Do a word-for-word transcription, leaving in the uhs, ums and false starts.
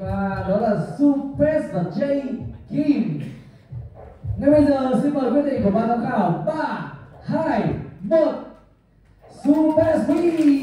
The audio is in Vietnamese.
Và đó là SuPes và Jaykim. Ngay bây giờ xin mời quyết định của ban giám khảo. Ba, hai, một. SuPes win.